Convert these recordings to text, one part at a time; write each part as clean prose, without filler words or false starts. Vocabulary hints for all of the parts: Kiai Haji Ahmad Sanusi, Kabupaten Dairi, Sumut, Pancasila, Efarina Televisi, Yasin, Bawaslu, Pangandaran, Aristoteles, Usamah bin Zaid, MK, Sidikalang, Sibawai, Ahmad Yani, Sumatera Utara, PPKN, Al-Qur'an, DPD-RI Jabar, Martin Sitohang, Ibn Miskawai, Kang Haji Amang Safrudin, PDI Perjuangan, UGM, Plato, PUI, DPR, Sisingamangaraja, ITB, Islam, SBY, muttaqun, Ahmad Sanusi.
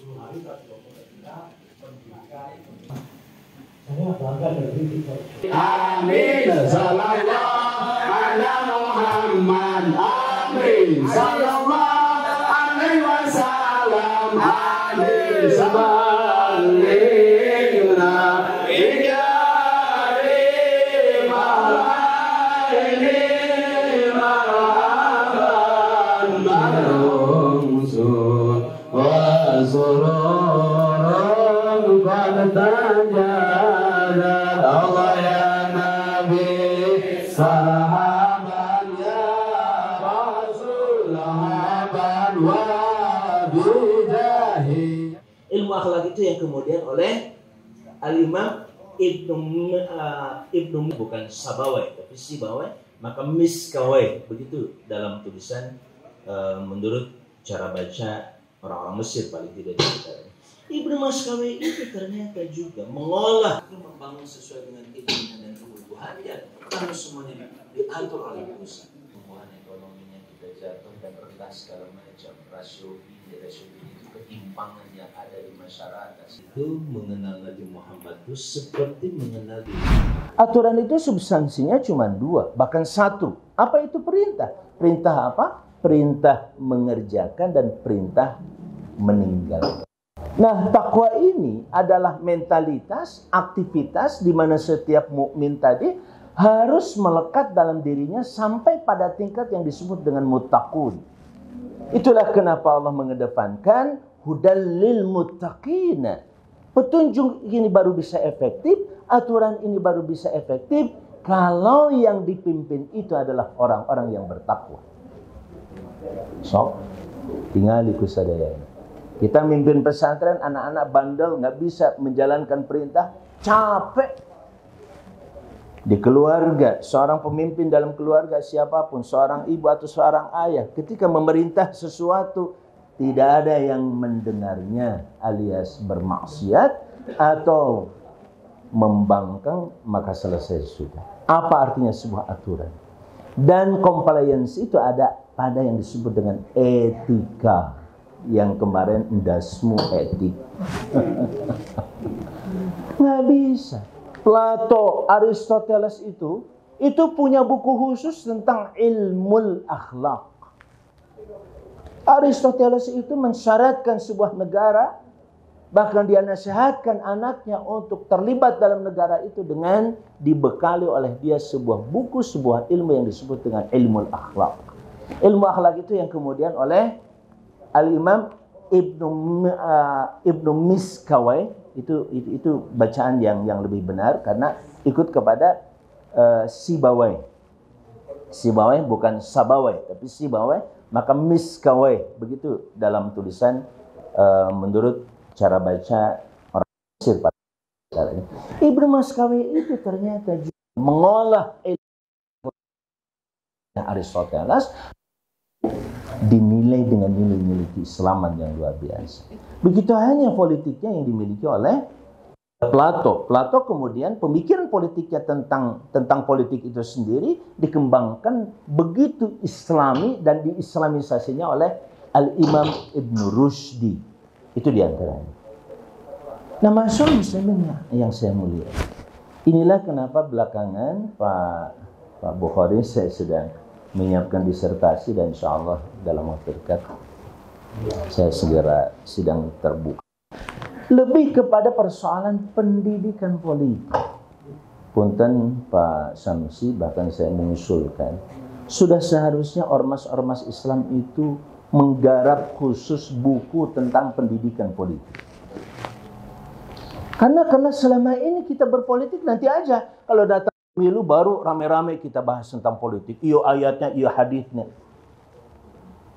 10 hari atau 20 hari menggunakan. Saya bangga dari kita. Amin. Sallallahu ala Muhammad. Amin. Sallallahu alaihi wasallam. Amin. Sabalina. Allah ya Nabi, sahabat ya Rasul, sahabat wa bidahi. Ilmu akhlak itu yang kemudian oleh Al-Imam Ibn bukan Sibawai tapi Sibawai, maka Miskawai, begitu dalam tulisan menurut cara baca orang-orang Mesir paling tidak di sekitarnya. Ibn Miskawai itu ternyata juga mengolah, membangun sesuai dengan keinginan dan kebutuhannya. Karena semuanya diatur oleh pusat. Pertumbuhan ekonominya kita jatuh dan rendah segala macam. Rasio ini itu ketimpangan yang ada di masyarakat. Itu mengenal Nabi Muhammad itu seperti mengenal diri. Aturan itu substansinya cuma 2, bahkan 1. Apa itu perintah? Perintah apa? Perintah mengerjakan dan perintah meninggalkan. Nah, takwa ini adalah mentalitas, aktivitas di mana setiap mukmin tadi harus melekat dalam dirinya sampai pada tingkat yang disebut dengan muttaqun. Itulah kenapa Allah mengedepankan hudal lil muttaqina. Petunjuk ini baru bisa efektif, aturan ini baru bisa efektif kalau yang dipimpin itu adalah orang-orang yang bertakwa. So, tinggal ikut sadayanya. Kita mimpin pesantren, anak-anak bandel, nggak bisa menjalankan perintah, capek. Di keluarga, seorang pemimpin dalam keluarga siapapun, seorang ibu atau seorang ayah, ketika memerintah sesuatu, tidak ada yang mendengarnya alias bermaksiat atau membangkang, maka selesai sudah. Apa artinya sebuah aturan? Dan compliance itu ada pada yang disebut dengan etika. Yang kemarin dasmu etik. Nggak bisa. Plato, Aristoteles itu punya buku khusus tentang ilmu akhlak. Aristoteles itu mensyaratkan sebuah negara, bahkan dia nasihatkan anaknya untuk terlibat dalam negara itu dengan dibekali oleh dia sebuah buku, sebuah ilmu yang disebut dengan ilmu akhlak. Ilmu akhlak itu yang kemudian oleh Al-Imam Ibn Miskawai itu bacaan yang lebih benar karena ikut kepada Sibawai. Sibawai bukan Sabawai tapi Sibawai, maka Miskawai, begitu dalam tulisan menurut cara baca orang Mesir pada saat ini. Ibn Miskawai itu ternyata juga mengolah ilmu Aristoteles dinilai dengan nilai-nilai keislaman yang luar biasa. Begitu hanya politiknya yang dimiliki oleh Plato. Plato kemudian pemikiran politiknya tentang politik itu sendiri dikembangkan begitu islami dan diislamisasinya oleh Al-Imam Ibn Rushd. Itu diantaranya. Nah, masalah muslimin yang saya mulia. Inilah kenapa belakangan Pak Bukhari saya sedang menyiapkan disertasi dan insya Allah dalam waktu dekat saya segera sidang terbuka lebih kepada persoalan pendidikan politik. Punten Pak Sanusi, bahkan saya mengusulkan sudah seharusnya ormas-ormas Islam itu menggarap khusus buku tentang pendidikan politik. Karena selama ini kita berpolitik nanti aja kalau datang pemilu baru rame-rame kita bahas tentang politik. Iyo ayatnya, iyo hadisnya.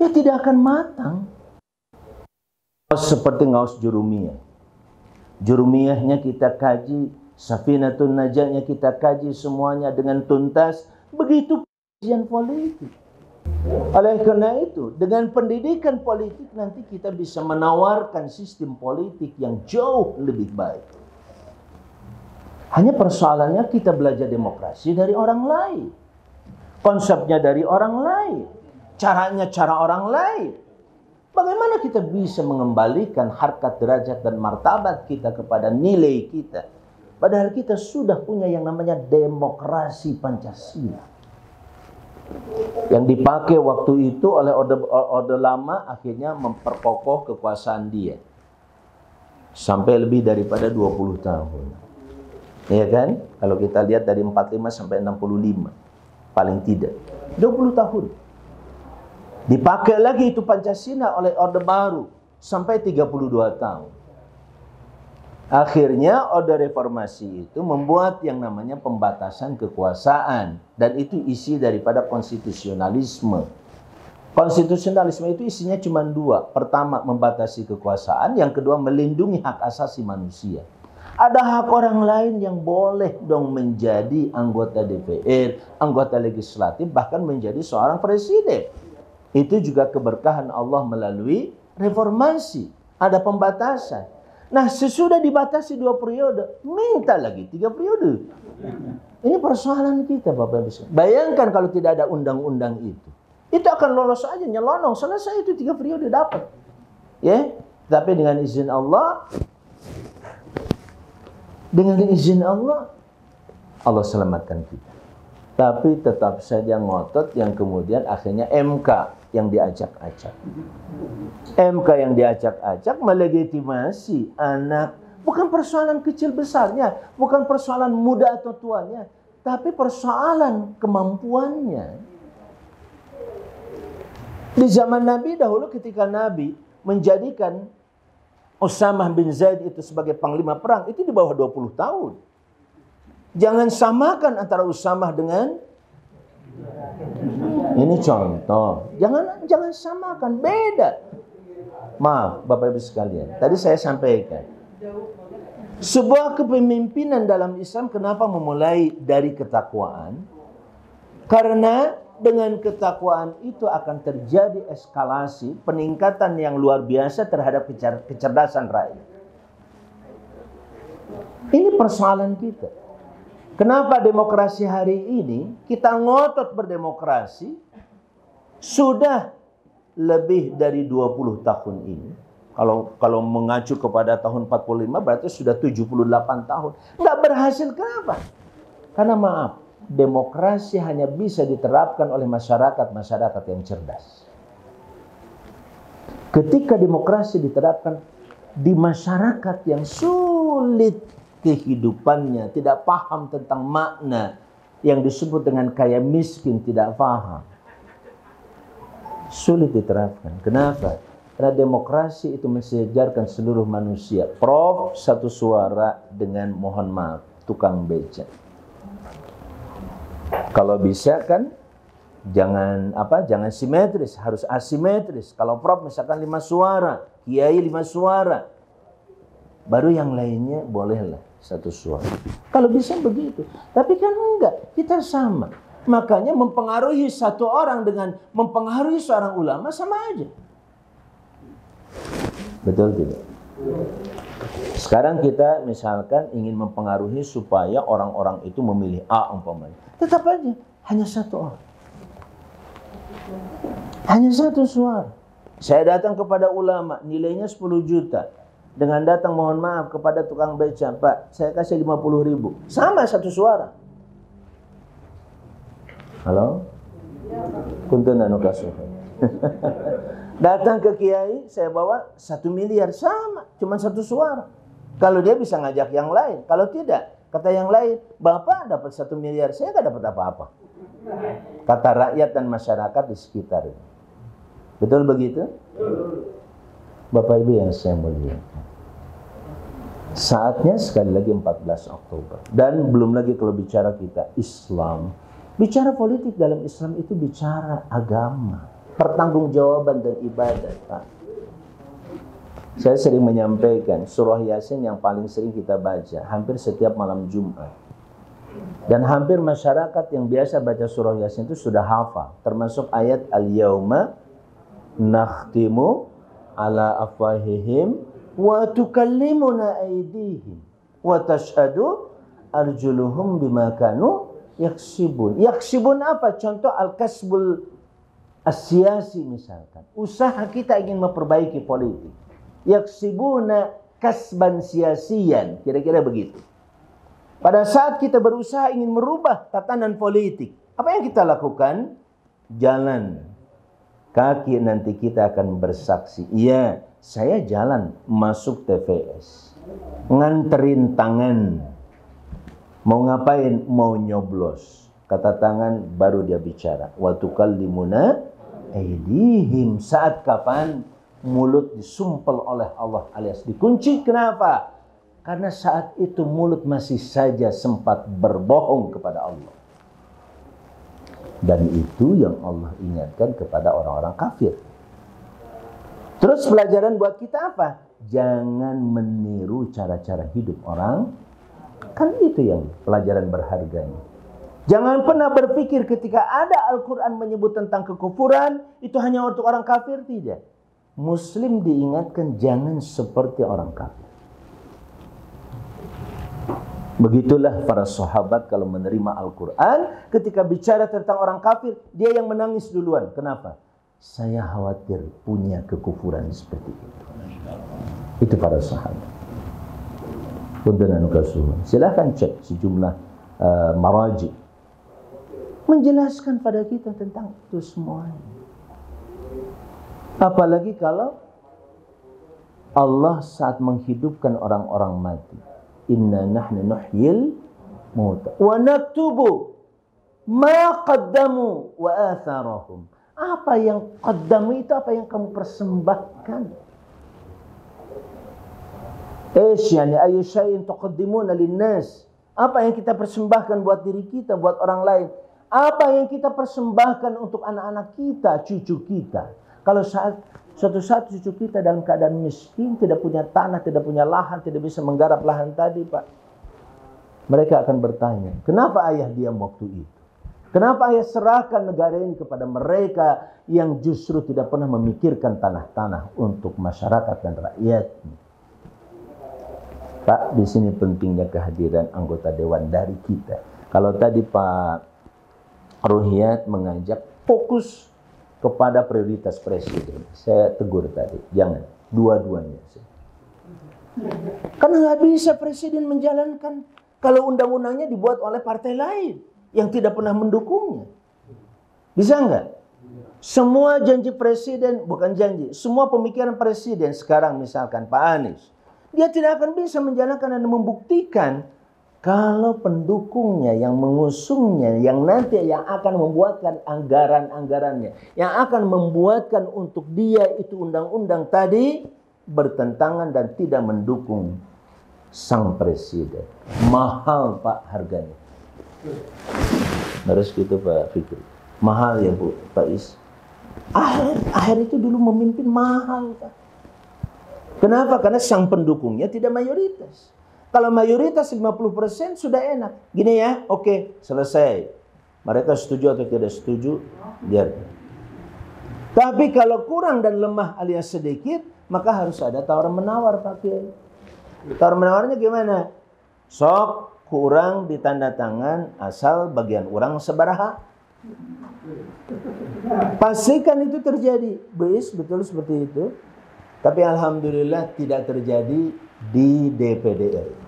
Ya tidak akan matang. Seperti Ngaus Jurumiyah. Jurumiyahnya kita kaji, Safinatun Najahnya kita kaji semuanya dengan tuntas. Begitu pendidikan politik. Oleh karena itu, dengan pendidikan politik nanti kita bisa menawarkan sistem politik yang jauh lebih baik. Hanya persoalannya kita belajar demokrasi dari orang lain. Konsepnya dari orang lain. Caranya cara orang lain. Bagaimana Bagaimana kita bisa mengembalikan harkat, derajat, dan martabat kita kepada nilai kita? Padahal kita sudah punya yang namanya demokrasi Pancasila. Yang dipakai waktu itu oleh Orde Lama akhirnya memperkokoh kekuasaan dia. Sampai lebih daripada 20 tahun. Iya kan? Kalau kita lihat dari 45 sampai 65. Paling tidak. 20 tahun. Dipakai lagi itu Pancasila oleh Orde Baru. Sampai 32 tahun. Akhirnya Orde Reformasi itu membuat yang namanya pembatasan kekuasaan. Dan itu isi daripada konstitusionalisme. Konstitusionalisme itu isinya cuma dua. Pertama, membatasi kekuasaan. Yang kedua, melindungi hak asasi manusia. Ada hak orang lain yang boleh dong menjadi anggota DPR, anggota legislatif, bahkan menjadi seorang presiden. Itu juga keberkahan Allah melalui reformasi. Ada pembatasan. Nah, sesudah dibatasi 2 periode, minta lagi 3 periode. Ini persoalan kita, Bapak Ibu. Bayangkan kalau tidak ada undang-undang itu akan lolos aja, nyelonong, selesai itu 3 periode dapat, ya. Tapi dengan izin Allah, Allah selamatkan kita. Tapi tetap saja ngotot yang kemudian akhirnya MK yang diajak-ajak. MK yang diajak-ajak melegitimasi anak. Bukan persoalan kecil besarnya, bukan persoalan muda atau tuanya, tapi persoalan kemampuannya. Di zaman Nabi dahulu ketika Nabi menjadikan Usamah bin Zaid itu sebagai panglima perang, itu di bawah 20 tahun. Jangan samakan antara Usamah dengan ini contoh. Jangan samakan, beda. Maaf Bapak Ibu sekalian, tadi saya sampaikan sebuah kepemimpinan dalam Islam kenapa memulai dari ketakwaan? Karena dengan ketakwaan itu akan terjadi eskalasi peningkatan yang luar biasa terhadap kecerdasan rakyat. Ini persoalan kita. Kenapa demokrasi hari ini, kita ngotot berdemokrasi, sudah lebih dari 20 tahun ini. Kalau mengacu kepada tahun 45, berarti sudah 78 tahun. Nggak berhasil, kenapa? Karena maaf, demokrasi hanya bisa diterapkan oleh masyarakat-masyarakat yang cerdas. Ketika demokrasi diterapkan di masyarakat yang sulit kehidupannya, tidak paham tentang makna yang disebut dengan kaya miskin, tidak paham, sulit diterapkan. Kenapa? Karena demokrasi itu mensejajarkan seluruh manusia. Prof, satu suara dengan mohon maaf tukang becak. Kalau bisa kan jangan simetris, harus asimetris. Kalau prof misalkan 5 suara, kiai 5 suara, baru yang lainnya bolehlah 1 suara. Kalau bisa begitu. Tapi kan enggak, kita sama. Makanya mempengaruhi satu orang dengan mempengaruhi seorang ulama sama aja. Betul tidak? Sekarang kita misalkan ingin mempengaruhi supaya orang-orang itu memilih A umpamanya. Tetap aja, hanya 1 orang. Hanya 1 suara. Saya datang kepada ulama, nilainya 10 juta. Dengan datang mohon maaf kepada tukang beca, Pak, saya kasih 50 ribu. Sama 1 suara. Halo? Kuntun anu kasuh. Datang ke kiai, saya bawa 1 miliar. Sama, cuma 1 suara. Kalau dia bisa ngajak yang lain. Kalau tidak, kata yang lain, Bapak dapat 1 miliar, saya gak dapat apa-apa. Kata rakyat dan masyarakat di sekitar. Betul begitu? Bapak Ibu yang saya muliakan, saatnya sekali lagi 14 Oktober. Dan belum lagi kalau bicara kita Islam. Bicara politik dalam Islam itu bicara agama, pertanggungjawaban dan ibadah, Pak. Saya sering menyampaikan surah Yasin yang paling sering kita baca hampir setiap malam Jumat. Dan hampir masyarakat yang biasa baca surah Yasin itu sudah hafal. Termasuk ayat Al-Yauma nakhtimu ala afwahihim wa tukallimuna aydihim wa tashhadu arjuluhum bima kanu yaksibun. Yaksibun apa? Contoh al-kasbul Asiasi misalkan. Usaha kita ingin memperbaiki politik. Yaksibuna kasban siasian. Kira-kira begitu. Pada saat kita berusaha ingin merubah tatanan politik, apa yang kita lakukan? Jalan. Kaki nanti kita akan bersaksi. Iya, saya jalan masuk TPS. Nganterin tangan. Mau ngapain? Mau nyoblos. Kata tangan baru dia bicara. Wa tukallimuna aydihim. Saat kapan? Mulut disumpel oleh Allah alias dikunci. Kenapa? Karena saat itu mulut masih saja sempat berbohong kepada Allah. Dan itu yang Allah ingatkan kepada orang-orang kafir. Terus pelajaran buat kita apa? Jangan meniru cara-cara hidup orang. Kan itu yang pelajaran berharganya. Jangan pernah berpikir ketika ada Al-Qur'an menyebut tentang kekufuran, itu hanya untuk orang kafir. Tidak. Muslim diingatkan jangan seperti orang kafir. Begitulah para sahabat kalau menerima Al-Quran. Ketika bicara tentang orang kafir, dia yang menangis duluan. Kenapa? Saya khawatir punya kekufuran seperti itu. Itu para sahabat. Silahkan cek sejumlah maraji. Menjelaskan pada kita tentang itu semuanya. Apalagi kalau Allah saat menghidupkan orang-orang mati. Inna nahnu nuhyil mauta wa naktubu ma qaddamu wa atharahum. Apa yang qaddamu itu apa yang kamu persembahkan? Ayu syai'in tuqaddimuna linnas. Apa yang kita persembahkan buat diri kita, buat orang lain? Apa yang kita persembahkan untuk anak-anak kita, cucu kita? Kalau saat suatu saat cucu kita dalam keadaan miskin, tidak punya tanah, tidak punya lahan, tidak bisa menggarap lahan tadi, Pak. Mereka akan bertanya, kenapa ayah diam waktu itu? Kenapa ayah serahkan negara ini kepada mereka yang justru tidak pernah memikirkan tanah-tanah untuk masyarakat dan rakyatnya? Pak, di sini pentingnya kehadiran anggota dewan dari kita. Kalau tadi Pak Ruhiyat mengajak fokus kepada prioritas presiden. Saya tegur tadi, jangan. Dua-duanya. Karena nggak bisa presiden menjalankan kalau undang-undangnya dibuat oleh partai lain yang tidak pernah mendukungnya. Bisa nggak? Semua janji presiden, bukan janji, semua pemikiran presiden sekarang misalkan Pak Anies, dia tidak akan bisa menjalankan dan membuktikan kalau pendukungnya yang mengusungnya, yang nanti yang akan membuatkan anggaran-anggarannya, yang akan membuatkan untuk dia itu undang-undang tadi bertentangan dan tidak mendukung sang presiden. Mahal Pak harganya. Harus gitu Pak Fikri. Mahal ya Bu, Pak Is. Akhir itu dulu memimpin mahal Pak. Kenapa? Karena sang pendukungnya tidak mayoritas. Kalau mayoritas 50% sudah enak. Gini ya, oke, selesai. Mereka setuju atau tidak setuju, biarkan. Tapi kalau kurang dan lemah alias sedikit, maka harus ada tawar-menawar Pak Kiai. Tawar-menawarnya gimana? Sok kurang ditanda tangan asal bagian orang sebaraha. Pastikan itu terjadi. Betul seperti itu. Tapi alhamdulillah tidak terjadi di DPD-RI.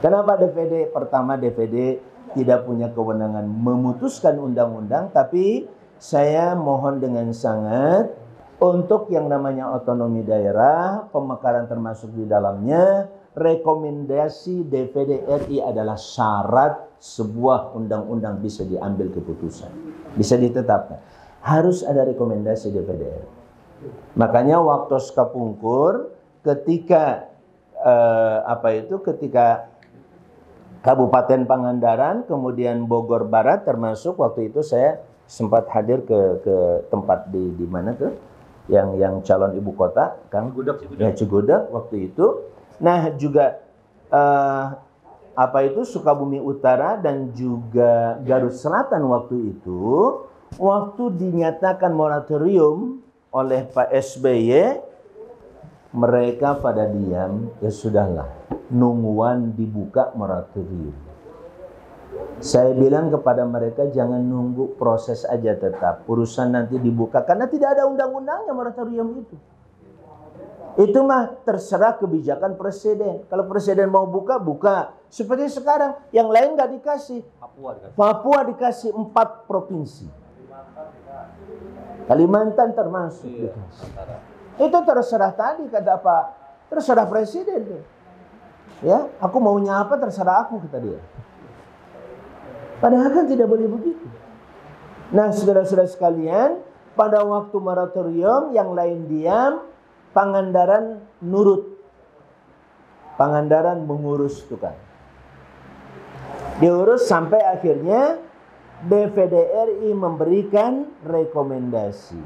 Kenapa DPD? Pertama, DPD tidak punya kewenangan memutuskan undang-undang, tapi saya mohon dengan sangat untuk yang namanya otonomi daerah, pemekaran termasuk di dalamnya, rekomendasi DPD-RI adalah syarat sebuah undang-undang bisa diambil keputusan, bisa ditetapkan. Harus ada rekomendasi DPD-RI. Makanya waktu Skapungkur ketika ketika Kabupaten Pangandaran kemudian Bogor Barat termasuk waktu itu saya sempat hadir ke tempat di mana tuh yang calon ibu kota Kang Cigodeg waktu itu. Nah juga Sukabumi Utara dan juga Garut Selatan waktu dinyatakan moratorium oleh Pak SBY, mereka pada diam, ya sudahlah, nungguan dibuka moratorium. Saya bilang kepada mereka, jangan nunggu, proses aja tetap. Urusan nanti dibuka, karena tidak ada undang-undangnya moratorium itu. Itu mah terserah kebijakan presiden. Kalau presiden mau buka, buka. Seperti sekarang, yang lain nggak dikasih. Papua dikasih 4 provinsi. Kalimantan termasuk. Iya, itu terserah tadi, kata Pak. Terserah presiden. Ya, aku maunya apa terserah aku, kata dia. Padahal kan tidak boleh begitu. Nah, saudara-saudara sekalian, pada waktu moratorium yang lain diam, Pangandaran nurut. Pangandaran mengurus itu kan. Diurus sampai akhirnya DPD-RI memberikan rekomendasi.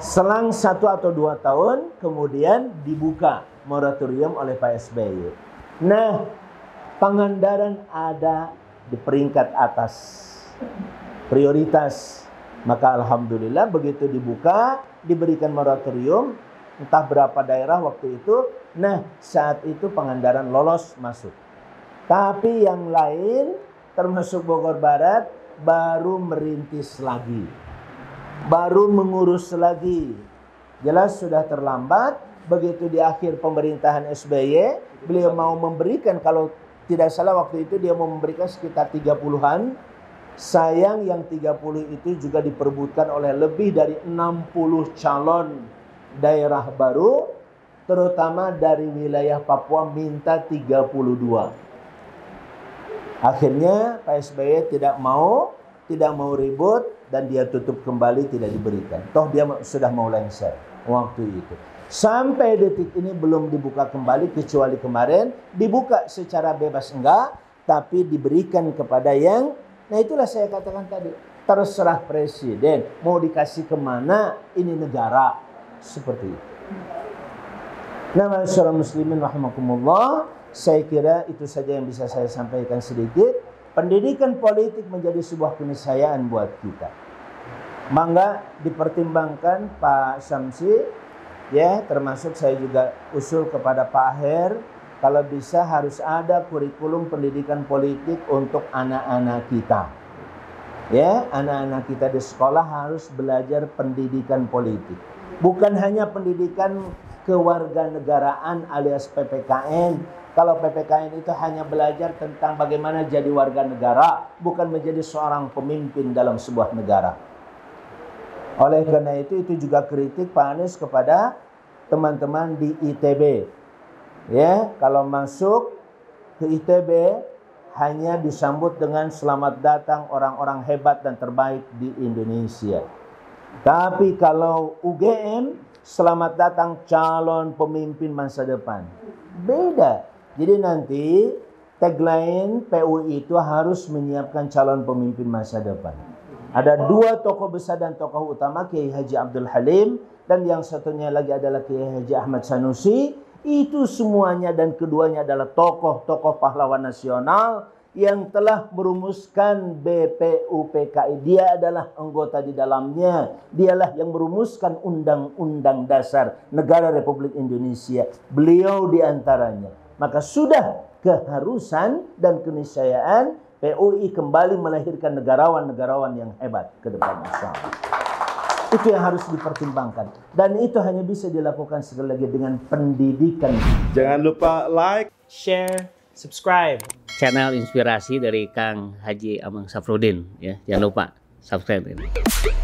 Selang 1 atau 2 tahun kemudian dibuka moratorium oleh Pak SBY. Nah, Pangandaran ada di peringkat atas prioritas. Maka alhamdulillah begitu dibuka, diberikan moratorium, entah berapa daerah waktu itu. Nah, saat itu Pangandaran lolos masuk. Tapi yang lain termasuk Bogor Barat baru merintis lagi, baru mengurus lagi. Jelas sudah terlambat. Begitu di akhir pemerintahan SBY, beliau mau memberikan, kalau tidak salah waktu itu dia mau memberikan sekitar 30-an. Sayang yang 30 itu juga diperebutkan oleh lebih dari 60 calon daerah baru. Terutama dari wilayah Papua minta 32. Akhirnya Pak SBY tidak mau ribut dan dia tutup kembali, tidak diberikan. Toh dia sudah mau lengser waktu itu. Sampai detik ini belum dibuka kembali, kecuali kemarin dibuka secara bebas enggak, tapi diberikan kepada yang, nah itulah saya katakan tadi, terserah presiden mau dikasih kemana, ini negara seperti itu. Nah, masyarakat muslimin rahimakumullah, saya kira itu saja yang bisa saya sampaikan sedikit. Pendidikan politik menjadi sebuah keniscayaan buat kita. Mangga dipertimbangkan Pak Syamsi. Ya, termasuk saya juga usul kepada Pak Her, kalau bisa harus ada kurikulum pendidikan politik untuk anak-anak kita. Ya, anak-anak kita di sekolah harus belajar pendidikan politik. Bukan hanya pendidikan kewarganegaraan alias PPKN. Kalau PPKN itu hanya belajar tentang bagaimana jadi warga negara, bukan menjadi seorang pemimpin dalam sebuah negara. Oleh karena itu juga kritik Pak Anies kepada teman-teman di ITB. Ya, kalau masuk ke ITB hanya disambut dengan selamat datang orang-orang hebat dan terbaik di Indonesia. Tapi kalau UGM, selamat datang calon pemimpin masa depan. Beda. Jadi nanti tagline PUI itu harus menyiapkan calon pemimpin masa depan. Ada 2 tokoh besar dan tokoh utama, Kiai Haji Abdul Halim, dan yang satunya lagi adalah Kiai Haji Ahmad Sanusi. Itu semuanya dan keduanya adalah tokoh-tokoh pahlawan nasional yang telah merumuskan BPUPKI. Dia adalah anggota di dalamnya. Dialah yang merumuskan Undang-Undang Dasar Negara Republik Indonesia. Beliau diantaranya. Maka sudah keharusan dan keniscayaan PUI kembali melahirkan negarawan-negarawan yang hebat ke depan. Itu yang harus dipertimbangkan. Dan itu hanya bisa dilakukan sekali lagi dengan pendidikan. Jangan lupa like, share, subscribe. Channel inspirasi dari Kang Haji Amang Safrudin. Ya, jangan lupa subscribe ini.